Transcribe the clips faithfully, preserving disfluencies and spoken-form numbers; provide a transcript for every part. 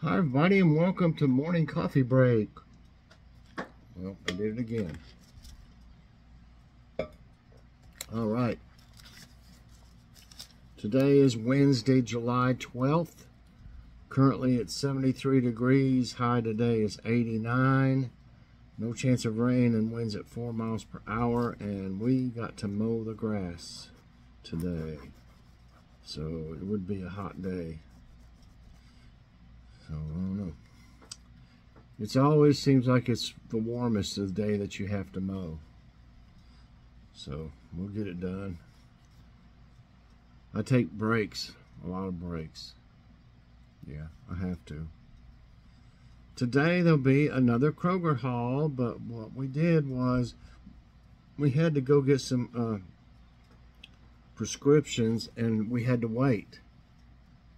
Hi everybody, and welcome to Morning Coffee Break. Well, I did it again. All right. Today is Wednesday, July twelfth. Currently it's seventy-three degrees. High today is eighty-nine. No chance of rain and winds at four miles per hour. And we got to mow the grass today. So it would be a hot day. So I don't know. It always seems like it's the warmest of the day that you have to mow. So we'll get it done. I take breaks, a lot of breaks. Yeah, I have to. Today there'll be another Kroger haul, but what we did was we had to go get some uh, prescriptions, and we had to wait.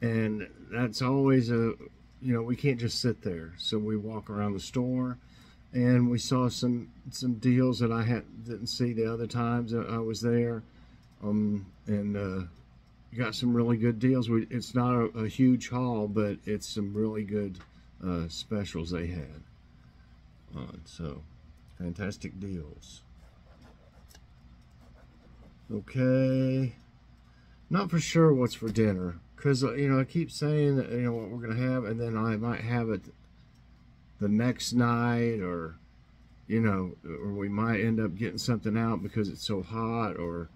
And that's always a, you know, we can't just sit there. So we walk around the store, and we saw some some deals that I had, didn't see the other times that I was there, um, and uh, got some really good deals. We, it's not a, a huge haul, but it's some really good uh, specials they had on. So fantastic deals. Okay, not for sure what's for dinner, because you know I keep saying that, you know, what we're gonna have, and then I might have it the next night, or you know, or we might end up getting something out because it's so hot, or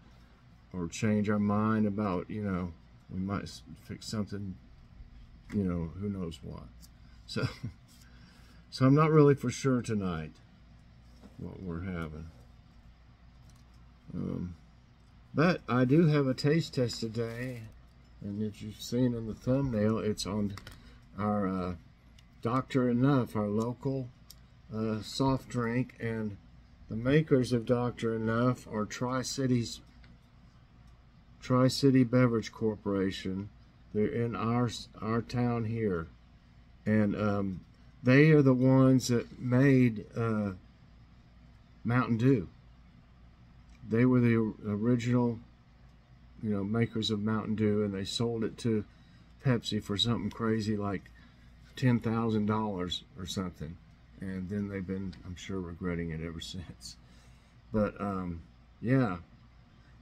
or change our mind about, you know, we might fix something, you know, who knows what. So so I'm not really for sure tonight what we're having. Um, but I do have a taste test today, and if you've seen in the thumbnail, it's on our uh, Doctor Enuf, our local uh, soft drink, and the makers of Doctor Enuf are Tri-City's Tri-City Beverage Corporation. They're in our our town here, and um, they are the ones that made uh, Mountain Dew. They were the original, you know, makers of Mountain Dew, and they sold it to Pepsi for something crazy like ten thousand dollars or something, and then they've been, I'm sure, regretting it ever since. But um, yeah.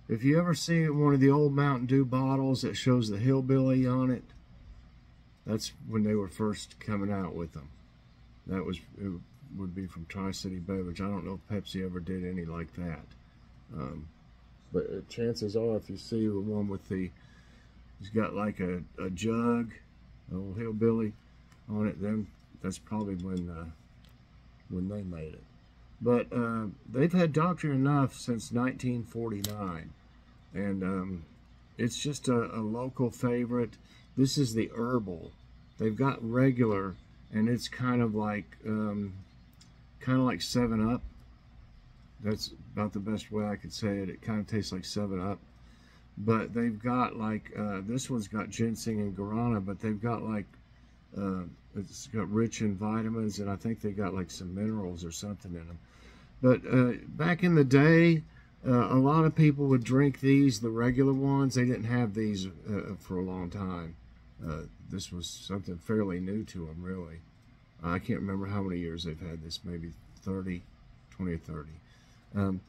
If you ever see one of the old Mountain Dew bottles that shows the hillbilly on it, that's when they were first coming out with them. That was, it would be from Tri-City Beverage. I don't know if Pepsi ever did any like that. Um, but chances are, if you see the one with the, he's got like a, a jug, an old hillbilly on it, then that's probably when, uh, when they made it. But uh, they've had Doctor Enuf since nineteen forty-nine, and um, it's just a, a local favorite. This is the herbal. They've got regular, and it's kind of like um, kind of like seven up. That's about the best way I could say it. It kind of tastes like seven up, but they've got like uh, this one's got ginseng and guarana, but they've got like. Uh, it's got rich in vitamins, and I think they got like some minerals or something in them. But uh, back in the day, uh, a lot of people would drink these, the regular ones. They didn't have these uh, for a long time. Uh, this was something fairly new to them, really. I can't remember how many years they've had this, maybe thirty, twenty or thirty. Um,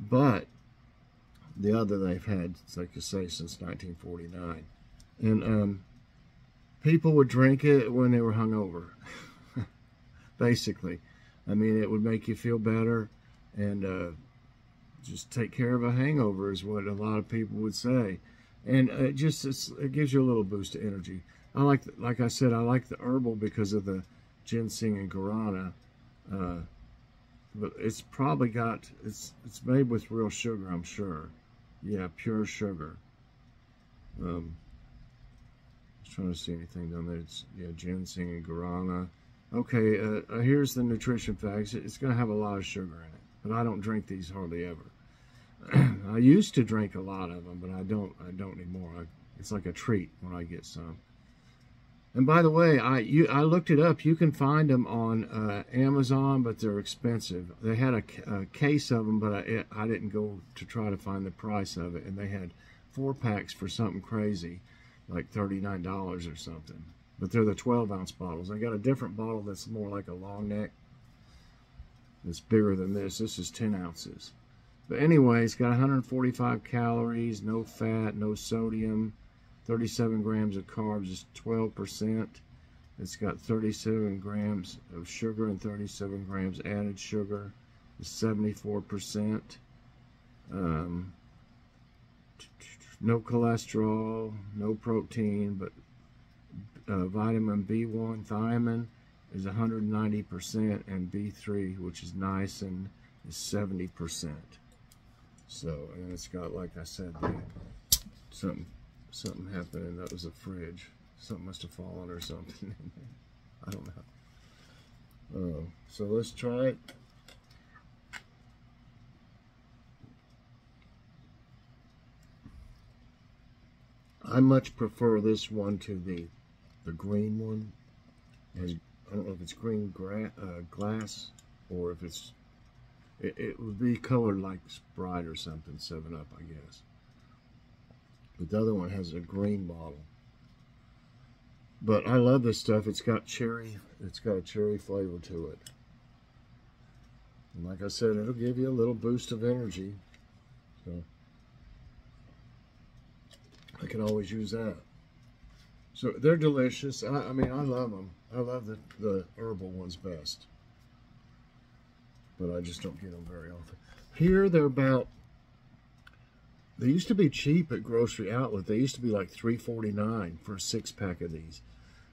but the other they've had, like I say, since nineteen forty-nine. And um, people would drink it when they were hungover, basically. I mean, it would make you feel better, and uh, just take care of a hangover is what a lot of people would say. And it just, it's, it gives you a little boost of energy. I like, the, like I said, I like the herbal because of the ginseng and guarana, uh, but it's probably got, it's, it's made with real sugar, I'm sure. Yeah, pure sugar. Um, Trying to see anything down there. It's, yeah, ginseng and guarana. Okay, uh, here's the nutrition facts. It's going to have a lot of sugar in it, but I don't drink these hardly ever. I used to drink a lot of them, but I don't. I don't anymore. I, it's like a treat when I get some. And by the way, I you I looked it up. You can find them on uh, Amazon, but they're expensive. They had a, a case of them, but I I didn't go to try to find the price of it. And they had four packs for something crazy, like thirty-nine dollars or something. but they're the twelve ounce bottles. I got a different bottle that's more like a long neck. It's bigger than this. This is ten ounces. But anyway, it's got one hundred forty-five calories, no fat, no sodium, thirty-seven grams of carbs is twelve percent. It's got thirty-seven grams of sugar and thirty-seven grams added sugar is seventy-four percent. Um, no cholesterol, no protein, but uh, vitamin B one thiamine is one hundred ninety percent, and B three, which is niacin, is seventy percent. So, and it's got, like I said, the, something, something happened, and that was a fridge. Something must have fallen or something. I don't know. Uh, so let's try it. I much prefer this one to the the green one. Has, I don't know if it's green gra uh, glass or if it's, it, it would be colored like Sprite or something, seven up, I guess. But the other one has a green bottle. But I love this stuff. It's got cherry, it's got a cherry flavor to it. And like I said, it'll give you a little boost of energy. So I can always use that. So they're delicious. I, I mean, I love them. I love the, the herbal ones best. But I just don't get them very often. Here they're about, they used to be cheap at Grocery Outlet. They used to be like three forty-nine for a six pack of these.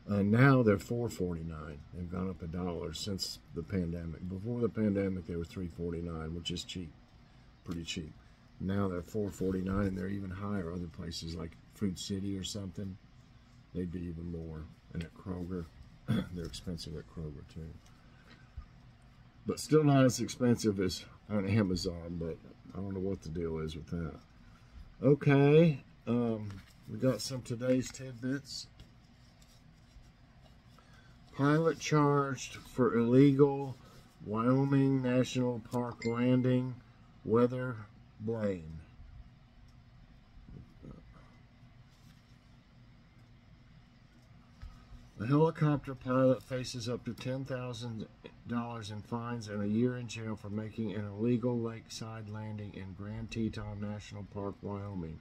Uh, now they're four forty-nine. They've gone up a dollar since the pandemic. Before the pandemic, they were three forty-nine, which is cheap, pretty cheap. Now they're four forty-nine, and they're even higher. Other places like Food City or something, they'd be even more. And at Kroger, they're expensive at Kroger too. But still not as expensive as on Amazon, but I don't know what the deal is with that. Okay, um, we got some today's tidbits. Pilot charged for illegal Wyoming National Park landing. Weather blame. A helicopter pilot faces up to ten thousand dollars in fines and a year in jail for making an illegal lakeside landing in Grand Teton National Park, Wyoming.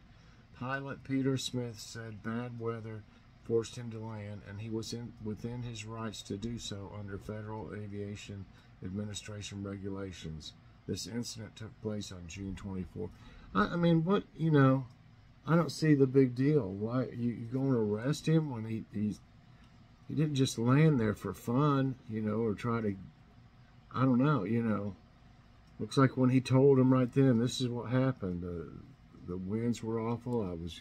Pilot Peter Smith said bad weather forced him to land, and he was in, within his rights to do so under Federal Aviation Administration regulations. This incident took place on June twenty-fourth. I, I mean, what, you know, I don't see the big deal. Why, you, you going to arrest him when he, he's... He didn't just land there for fun, you know, or try to, I don't know, you know. Looks like when he told him right then, this is what happened. Uh, the winds were awful. I was,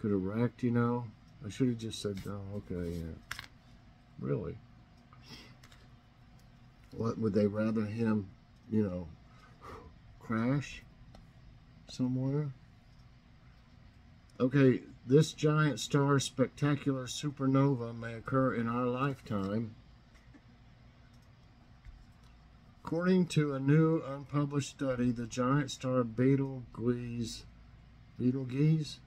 could have wrecked, you know. I should have just said, no, oh, okay, yeah. Really? What, would they rather him, you know, crash somewhere? Okay. This giant star spectacular supernova may occur in our lifetime. According to a new unpublished study, the giant star Betelgeuse, Betelgeuse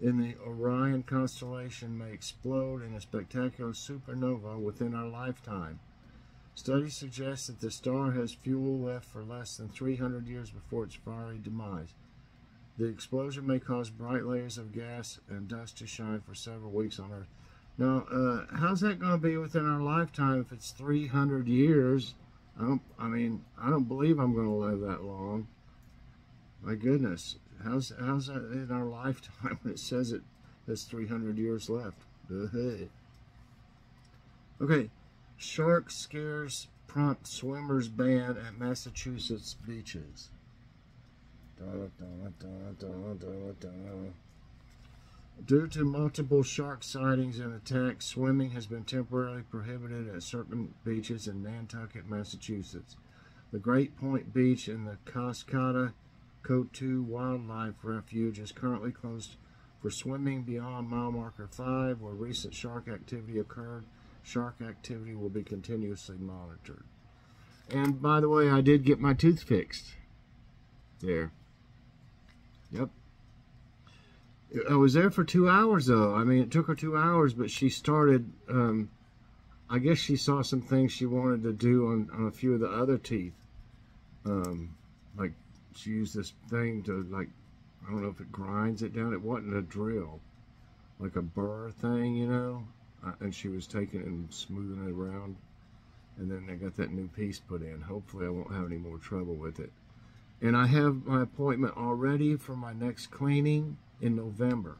in the Orion constellation may explode in a spectacular supernova within our lifetime. Studies suggest that the star has fuel left for less than three hundred years before its fiery demise. The explosion may cause bright layers of gas and dust to shine for several weeks on Earth. Now, uh, how's that going to be within our lifetime if it's three hundred years? I don't. I mean, I don't believe I'm going to live that long. My goodness, how's how's that in our lifetime when it says it has three hundred years left? Okay, shark scares prompt swimmers ban at Massachusetts beaches. Due to multiple shark sightings and attacks, swimming has been temporarily prohibited at certain beaches in Nantucket, Massachusetts. The Great Point Beach and the Coskata Coatue Wildlife Refuge is currently closed for swimming beyond mile marker five, where recent shark activity occurred. Shark activity will be continuously monitored. And by the way, I did get my tooth fixed there. Yep. I was there for two hours, though. I mean, it took her two hours, but she started, um, I guess she saw some things she wanted to do on, on a few of the other teeth. Um, like, she used this thing to, like, I don't know if it grinds it down. It wasn't a drill, like a burr thing, you know? Uh, and she was taking it and smoothing it around. And then I got that new piece put in. Hopefully I won't have any more trouble with it. And I have my appointment already for my next cleaning in November.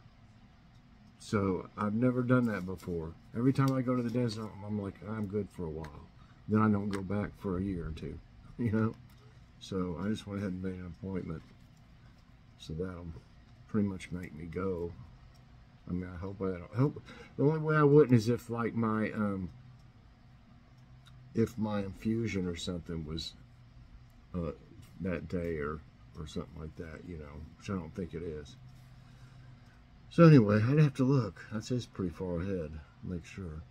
So I've never done that before. Every time I go to the desert, I'm like, I'm good for a while. Then I don't go back for a year or two, you know? So I just went ahead and made an appointment. So that'll pretty much make me go. I mean, I hope I don't. I hope, the only way I wouldn't is if, like, my, um, if my infusion or something was uh, that day or, or something like that, you know, which I don't think it is. So anyway, I'd have to look. That's it's pretty far ahead. Make sure.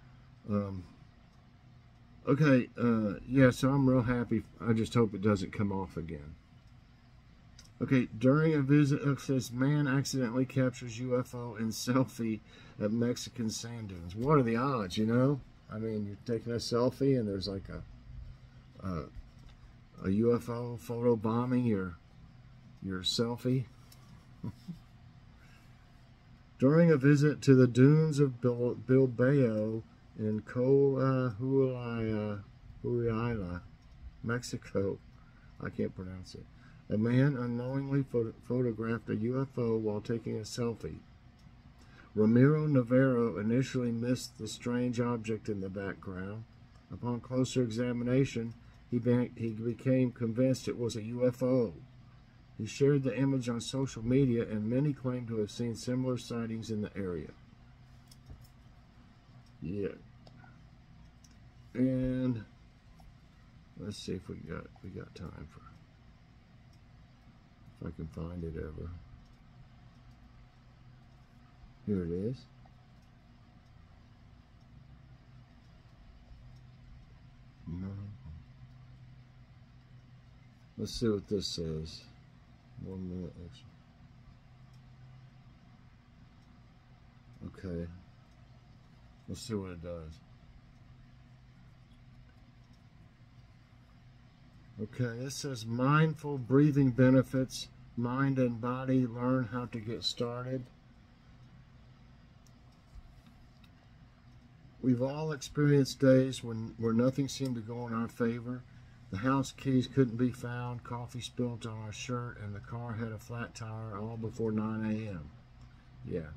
Um, okay, uh, yeah, so I'm real happy. I just hope it doesn't come off again. Okay, during a visit, it says, man accidentally captures U F O in selfie at Mexican sand dunes. What are the odds, you know? I mean, you're taking a selfie and there's like a a, a U F O photo bombing your your selfie. During a visit to the dunes of Bil Bilbao in Coahuila, Mexico, I can't pronounce it, a man unknowingly photo photographed a U F O while taking a selfie. Ramiro Navarro initially missed the strange object in the background. Upon closer examination, he, be he became convinced it was a U F O. He shared the image on social media, and many claim to have seen similar sightings in the area. Yeah. And let's see if we got we got time for, if I can find it ever. Here it is. No. Let's see what this says. One minute extra. Okay. Let's see what it does. Okay, this says mindful breathing benefits, mind and body, learn how to get started. We've all experienced days when, where nothing seemed to go in our favor. The house keys couldn't be found, coffee spilled on our shirt, and the car had a flat tire, all before nine A M Yeah.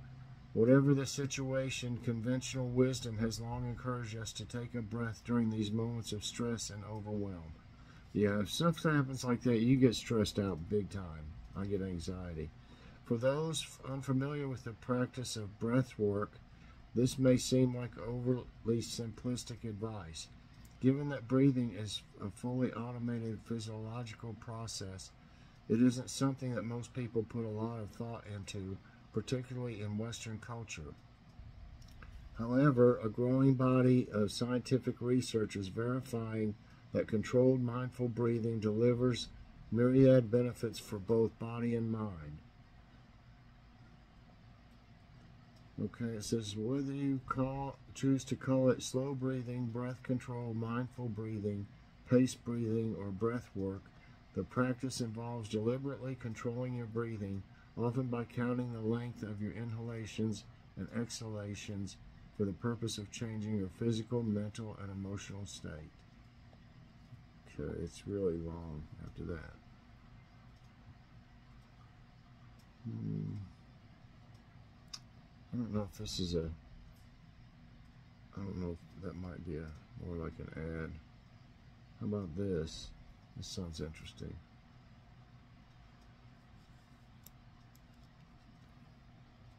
Whatever the situation, conventional wisdom has long encouraged us to take a breath during these moments of stress and overwhelm. Yeah, if stuff happens like that, you get stressed out big time. I get anxiety. For those unfamiliar with the practice of breath work, this may seem like overly simplistic advice. Given that breathing is a fully automated physiological process, it isn't something that most people put a lot of thought into, particularly in Western culture. However, a growing body of scientific research is verifying that controlled mindful breathing delivers myriad benefits for both body and mind. Okay, it says, whether you call, choose to call it slow breathing, breath control, mindful breathing, pace breathing, or breath work, the practice involves deliberately controlling your breathing, often by counting the length of your inhalations and exhalations for the purpose of changing your physical, mental, and emotional state. Okay, it's really long after that. Hmm. I don't know if this is a, I don't know if that might be a, more like an ad. How about this? This sounds interesting.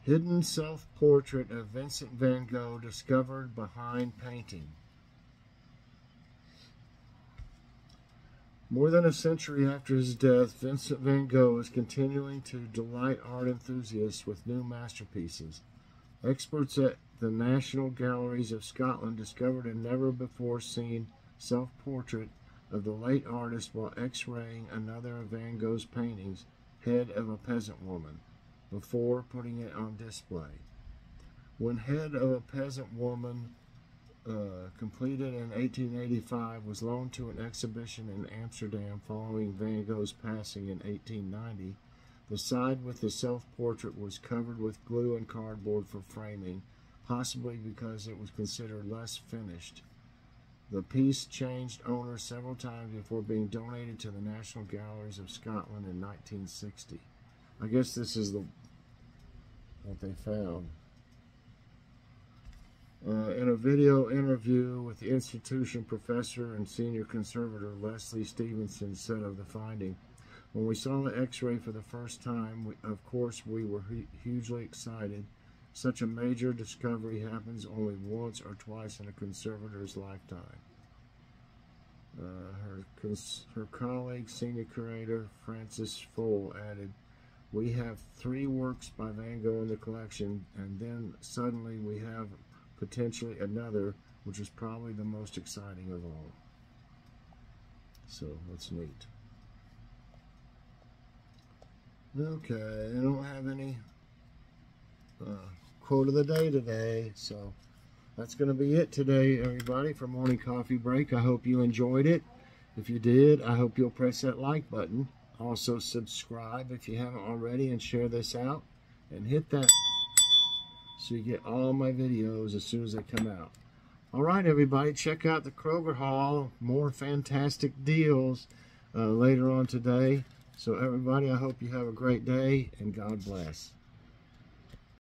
Hidden self-portrait of Vincent van Gogh discovered behind painting. More than a century after his death, Vincent van Gogh is continuing to delight art enthusiasts with new masterpieces. Experts at the National Galleries of Scotland discovered a never-before-seen self-portrait of the late artist while x-raying another of Van Gogh's paintings, Head of a Peasant Woman, before putting it on display. When Head of a Peasant Woman, uh, completed in eighteen eighty-five, was loaned to an exhibition in Amsterdam following Van Gogh's passing in eighteen ninety, the side with the self-portrait was covered with glue and cardboard for framing, possibly because it was considered less finished. The piece changed owners several times before being donated to the National Galleries of Scotland in nineteen sixty. I guess this is the what they found. Uh, in a video interview with the institution, professor and senior conservator Leslie Stevenson said of the finding, "When we saw the x-ray for the first time, we, of course we were hu hugely excited. Such a major discovery happens only once or twice in a conservator's lifetime." Uh, her, cons her colleague, senior curator Francis Foll, added, "We have three works by Van Gogh in the collection, and then suddenly we have potentially another, which is probably the most exciting of all." So, that's neat. Okay, I don't have any uh, quote of the day today, so that's going to be it today, everybody, for Morning Coffee Break. I hope you enjoyed it. If you did, I hope you'll press that like button. Also, subscribe if you haven't already and share this out. And hit that so you get all my videos as soon as they come out. All right, everybody, check out the Kroger haul. More fantastic deals uh, later on today. So, everybody, I hope you have a great day, and God bless.